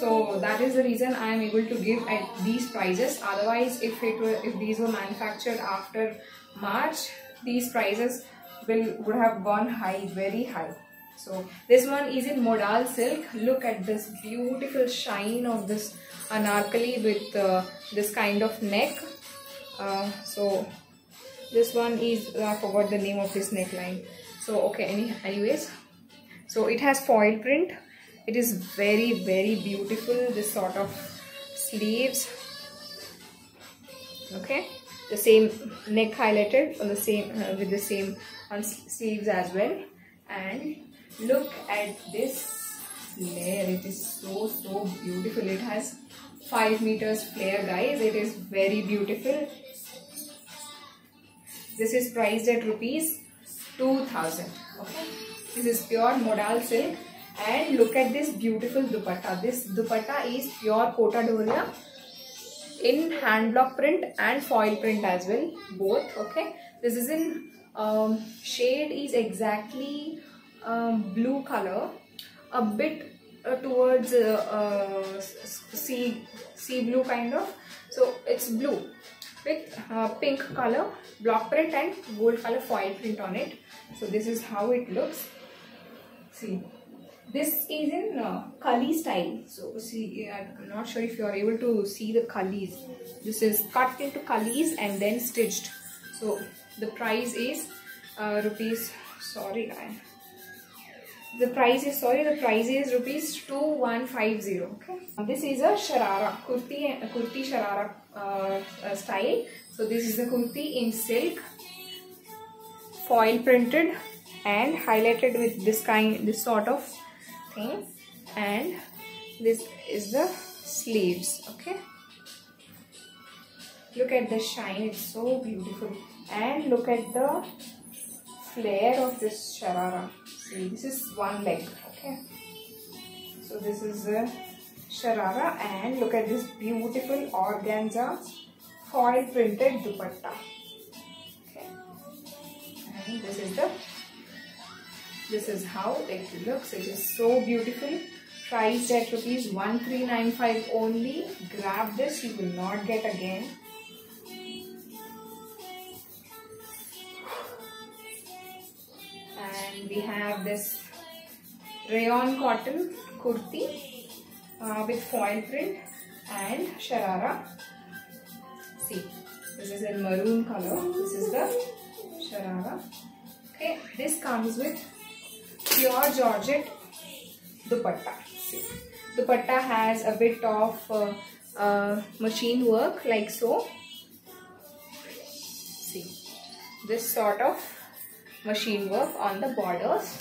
So that is the reason I am able to give at these prices. Otherwise, if it were, if these were manufactured after March, these prices will would have gone high, very high. So this one is in modal silk. Look at this beautiful shine of this anarkali with uh, this kind of neck. Uh, so this one is, I forgot the name of this neckline. So okay, any anyways, so it has foil print. It is very very beautiful, this sort of sleeves, okay? The same neck highlighted on the same uh, with the same on sleeves as well, And look at this flare, it is so so beautiful. It has five meters flare, guys. It is very beautiful. This is priced at rupees two thousand. Okay, this is pure modal silk. And look at this beautiful dupatta. This dupatta is pure kota dhoria in hand block print and foil print as well, both. Okay, this is in um, shade is exactly um, blue color, a bit uh, towards uh, uh, sea sea blue kind of. So it's blue with uh, pink color block print and gold color foil print on it. So this is how it looks. See, this is in uh, kali style. So see, I'm not sure if you are able to see the kalis. This is cut into kalis and then stitched. So the price is uh, rupees. Sorry, I. The price is sorry. The price is rupees two one five zero. Okay. This is a sharara kurti, kurti sharara uh, uh, style. So this is the kurti in silk, foil printed, and highlighted with this kind, this sort of thing. And this is the sleeves. Okay, look at the shine, it's so beautiful. And look at the flare of this sharara. See, this is one leg. Okay, so this is the sharara. And look at this beautiful organza foil printed dupatta. Okay, and this is the This is how it looks. It is so beautiful. Priced at rupees one three nine five only. Grab this, you will not get again. And we have this rayon cotton kurti uh, with foil print and sharara. See, this is in maroon color. This is the sharara. Okay, this comes with pure georgette dupatta. See, dupatta has a bit of uh, uh, machine work, like so. See, this sort of machine work on the borders.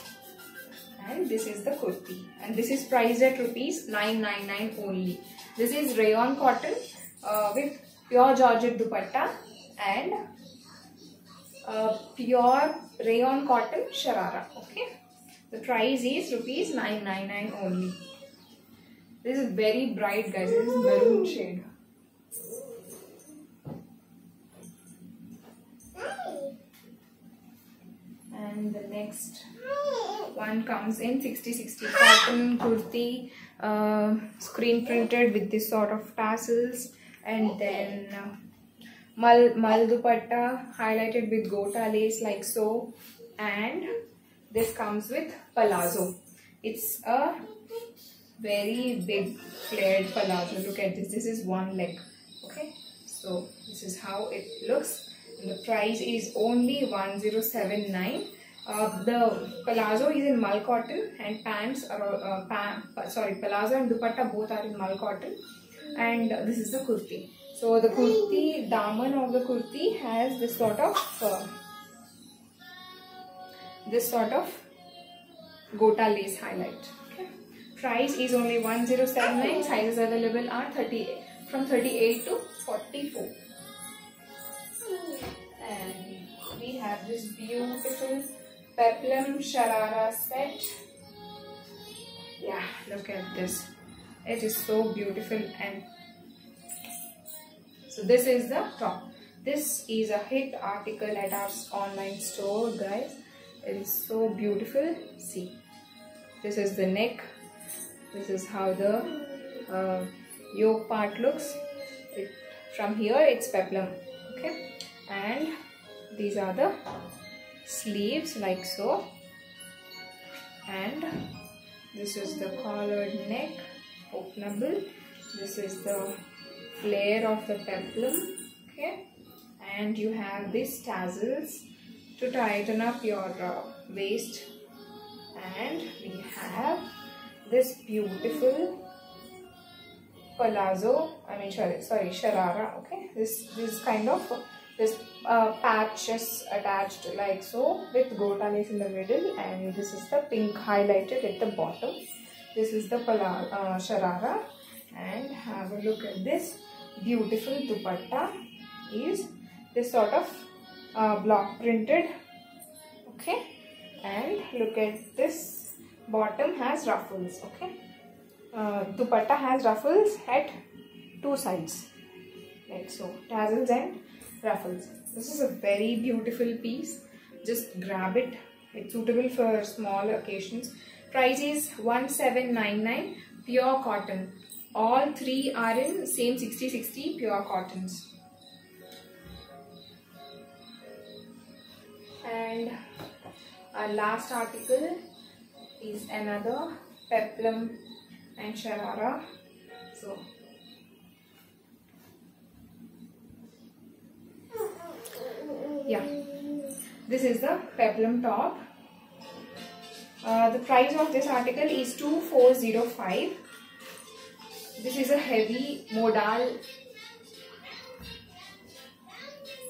And this is the kurti, and this is priced at rupees nine ninety-nine only. This is rayon cotton uh, with pure georgette dupatta and uh, pure rayon cotton sharara. Okay. The price is rupees nine ninety-nine only. This is very bright, guys. This is maroon shade. And the next one comes in sixty sixty cotton kurti, uh, screen printed with this sort of tassels, and then uh, mal mal dupatta highlighted with gota lace, like so. And this comes with palazzo. It's a very big flared palazzo. Look at this. This is one leg. Okay. So this is how it looks. And the price is only one thousand seventy-nine. Uh, the palazzo is in mal cotton, and pants are uh, pam, sorry palazzo and dupatta both are in mal cotton. And this is the kurti. So the kurti daman of the kurti has this sort of. Uh, this sort of gota lace highlight. Okay. Price is only one thousand seventy-nine. Sizes available are thirty-eight from thirty-eight to forty-four. And we have this beautiful peplum sharara set. Yeah, look at this. It is so beautiful. And so this is the top. This is a hit article at our online store, guys. It is so beautiful. See, this is the neck. This is how the uh, yoke part looks. It, from here it's peplum. Okay, and these are the sleeves, like so. And this is the collared neck, openable. This is the flare of the peplum. Okay, and you have these tassels to tighten up your uh, waist. And we have this beautiful palazzo, I mean sorry, sorry sharara. Okay, this, this kind of This uh, patch is attached like so with gotanis in the middle, and this is the pink highlighted at the bottom. This is the pala, uh, sharara, and have a look at this beautiful dupatta. Is this sort of uh, block printed, okay? And look at this, bottom has ruffles, okay? Uh, dupatta has ruffles at two sides, like so, tassels and ruffles. This is a very beautiful piece. Just grab it. It's suitable for small occasions. Price is one seven nine nine, pure cotton. All three are in same sixty sixty pure cottons. And our last article is another peplum and sharara. So yeah, this is the peplum top. Uh, the price of this article is two four zero five. This is a heavy modal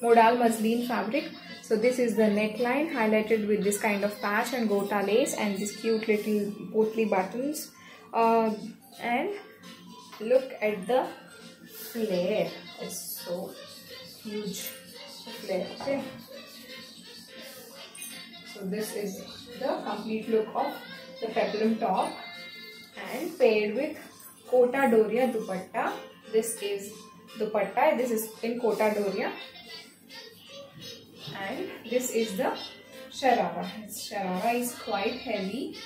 modal muslin fabric. So this is the neckline highlighted with this kind of patch and gota lace and this cute little potli buttons. Uh, and look at the flare. It's so huge. Flare, okay. So this is the complete look of the peplum top, and paired with Kota Doria dupatta. This is dupatta, this is in Kota Doria, and this is the sharara. Sharara is quite heavy.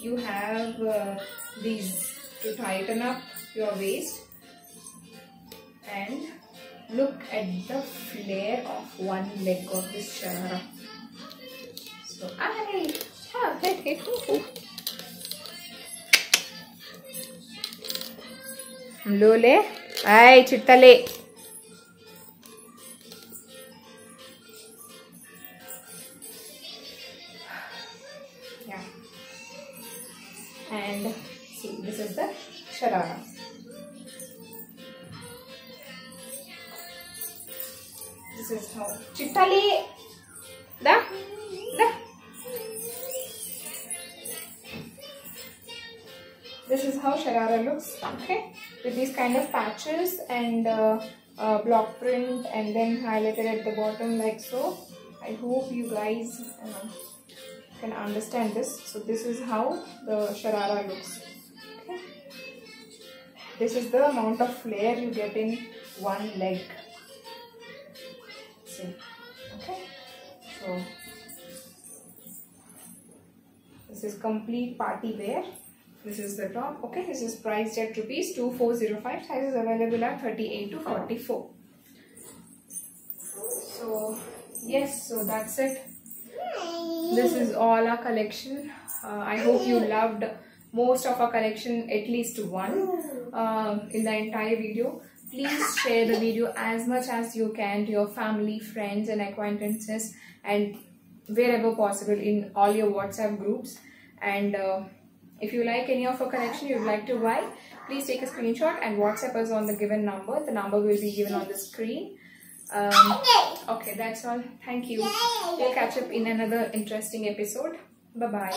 You have uh, these to tighten up your waist, and look at the flare of one leg of this sharara. So I have it. Lole, ay chittale. Yeah. And see, this is the sharara. This is how chittali da da. This is how sharara looks, okay, with these kind of patches and uh, uh, block print, and then highlighted at the bottom like so. I hope you guys uh, can understand this. So this is how the sharara looks. Okay. This is the amount of flare you get in one leg. Okay, so this is complete party wear. This is the top. Okay, this is priced at rupees two four zero five. Sizes available are thirty-eight to forty-four. So yes, so that's it. This is all our collection. Uh, I hope you loved most of our collection, at least one, uh, in the entire video. Please share the video as much as you can to your family, friends and acquaintances, and wherever possible in all your WhatsApp groups. And uh, if you like any of our collection you would like to buy, please take a screenshot and WhatsApp us on the given number. The number will be given on the screen. Um, okay, that's all. Thank you. We'll catch up in another interesting episode. Bye-bye.